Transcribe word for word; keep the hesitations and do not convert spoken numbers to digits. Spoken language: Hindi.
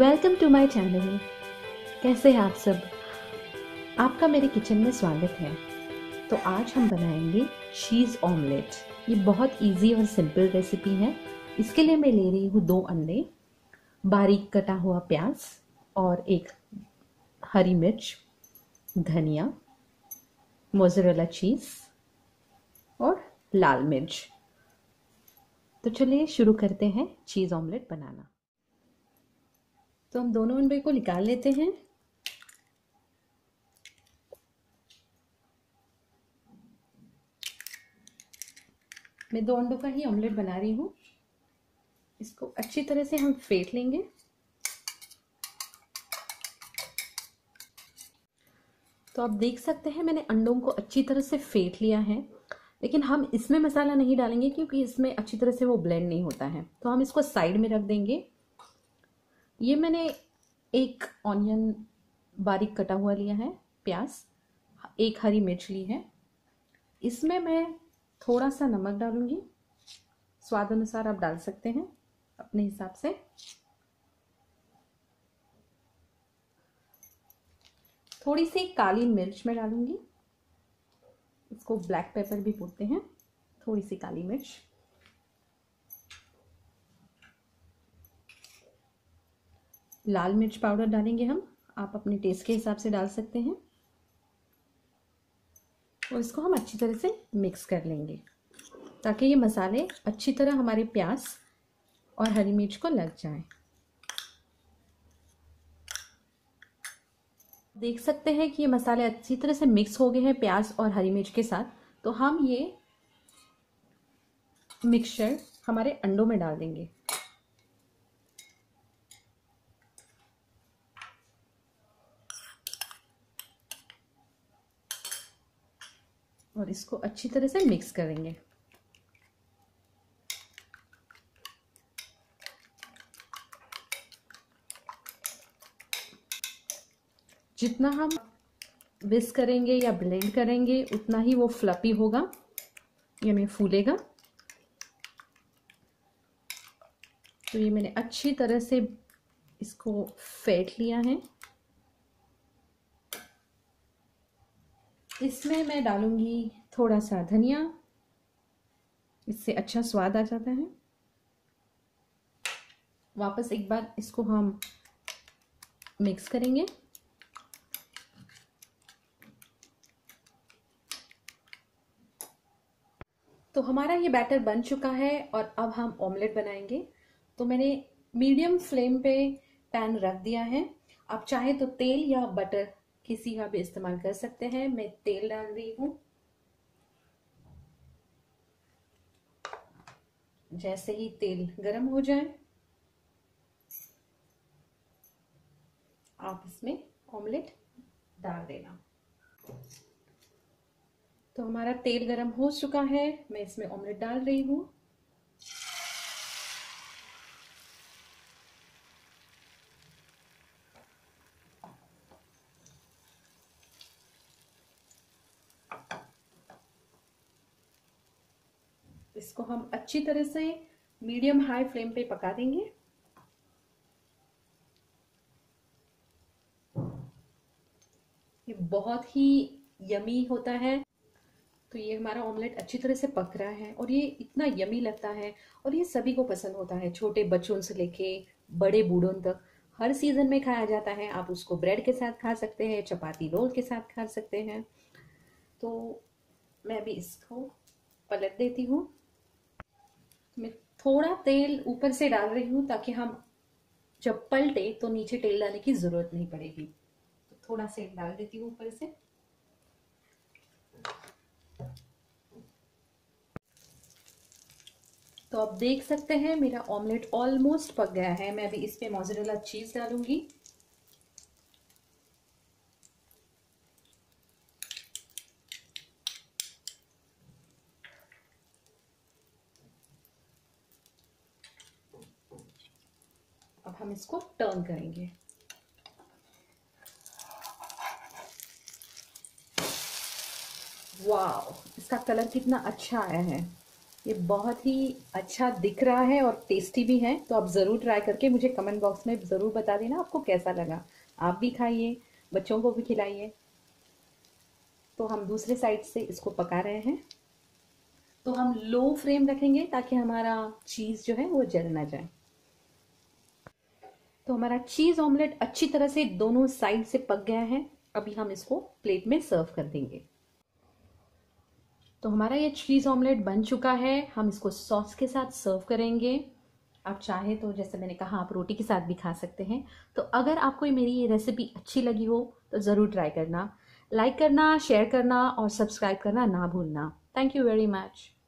Welcome to my channel. कैसे हैं आप सब? आपका मेरे किचन में स्वागत है। तो आज हम बनाएंगे चीज़ ऑमलेट। ये बहुत इजी और सिंपल रेसिपी है। इसके लिए मैं ले रही हूँ दो अंडे, बारीक कटा हुआ प्याज और एक हरी मिर्च, धनिया, मोज़रेला चीज़ और लाल मिर्च। तो चलिए शुरू करते हैं चीज़ ऑमलेट बनाना। तो हम दोनों अंडे को निकाल लेते हैं। मैं दो अंडों का ही ऑमलेट बना रही हूँ। इसको अच्छी तरह से हम फेंट लेंगे। तो आप देख सकते हैं मैंने अंडों को अच्छी तरह से फेंट लिया है, लेकिन हम इसमें मसाला नहीं डालेंगे क्योंकि इसमें अच्छी तरह से वो ब्लेंड नहीं होता है। तो हम इसको साइड में रख देंगे। ये मैंने एक ऑनियन बारीक कटा हुआ लिया है, प्याज, एक हरी मिर्च ली है। इसमें मैं थोड़ा सा नमक डालूंगी, स्वाद अनुसार आप डाल सकते हैं अपने हिसाब से। थोड़ी सी काली मिर्च मैं डालूंगी, इसको ब्लैक पेपर भी बोलते हैं। थोड़ी सी काली मिर्च, लाल मिर्च पाउडर डालेंगे हम, आप अपने टेस्ट के हिसाब से डाल सकते हैं। और इसको हम अच्छी तरह से मिक्स कर लेंगे ताकि ये मसाले अच्छी तरह हमारे प्याज और हरी मिर्च को लग जाए। देख सकते हैं कि ये मसाले अच्छी तरह से मिक्स हो गए हैं प्याज और हरी मिर्च के साथ। तो हम ये मिक्सचर हमारे अंडों में डाल देंगे। और इसको अच्छी तरह से मिक्स करेंगे। जितना हम विस्क करेंगे या ब्लेंड करेंगे उतना ही वो फ्लफी होगा यानी फूलेगा। तो ये मैंने अच्छी तरह से इसको फेंट लिया है। इसमें मैं डालूंगी थोड़ा सा धनिया, इससे अच्छा स्वाद आ जाता है। वापस एक बार इसको हम मिक्स करेंगे। तो हमारा ये बैटर बन चुका है और अब हम ऑमलेट बनाएंगे। तो मैंने मीडियम फ्लेम पे पैन रख दिया है। आप चाहे तो तेल या बटर किसी का भी इस्तेमाल कर सकते हैं। मैं तेल डाल रही हूँ। जैसे ही तेल गरम हो जाए आप इसमें ऑमलेट डाल देना। तो हमारा तेल गरम हो चुका है, मैं इसमें ऑमलेट डाल रही हूँ। इसको हम अच्छी तरह से मीडियम हाई फ्लेम पे पका देंगे। ये बहुत ही यमी होता है। तो ये हमारा ऑमलेट अच्छी तरह से पक रहा है और ये इतना यमी लगता है और ये सभी को पसंद होता है। छोटे बच्चों से लेके बड़े बूढ़ों तक हर सीजन में खाया जाता है। आप उसको ब्रेड के साथ खा सकते हैं, चपाती रोल के साथ खा सकते हैं। तो मैं भी इसको पलट देती हूँ। मैं थोड़ा तेल ऊपर से डाल रही हूँ ताकि हम जब पलटे तो नीचे तेल डालने की जरूरत नहीं पड़ेगी। तो थोड़ा सा डाल देती हूँ ऊपर से। तो आप देख सकते हैं मेरा ऑमलेट ऑलमोस्ट पक गया है। मैं अभी इस पे मोज़रेला चीज डालूंगी। अब हम इसको टर्न करेंगे। वाव, इसका कलर कितना अच्छा आया है। ये बहुत ही अच्छा दिख रहा है और टेस्टी भी है। तो आप ज़रूर ट्राई करके मुझे कमेंट बॉक्स में ज़रूर बता देना आपको कैसा लगा। आप भी खाइए, बच्चों को भी खिलाइए। तो हम दूसरे साइड से इसको पका रहे हैं, तो हम लो फ्लेम रखेंगे ताकि हमारा चीज़ जो है वो जल ना जाए। तो हमारा चीज़ ऑमलेट अच्छी तरह से दोनों साइड से पक गया है। अभी हम इसको प्लेट में सर्व कर देंगे। तो हमारा ये चीज़ ऑमलेट बन चुका है। हम इसको सॉस के साथ सर्व करेंगे। आप चाहे तो, जैसे मैंने कहा, आप रोटी के साथ भी खा सकते हैं। तो अगर आपको मेरी ये रेसिपी अच्छी लगी हो तो ज़रूर ट्राई करना, लाइक करना, शेयर करना और सब्सक्राइब करना ना भूलना। Thank you very much.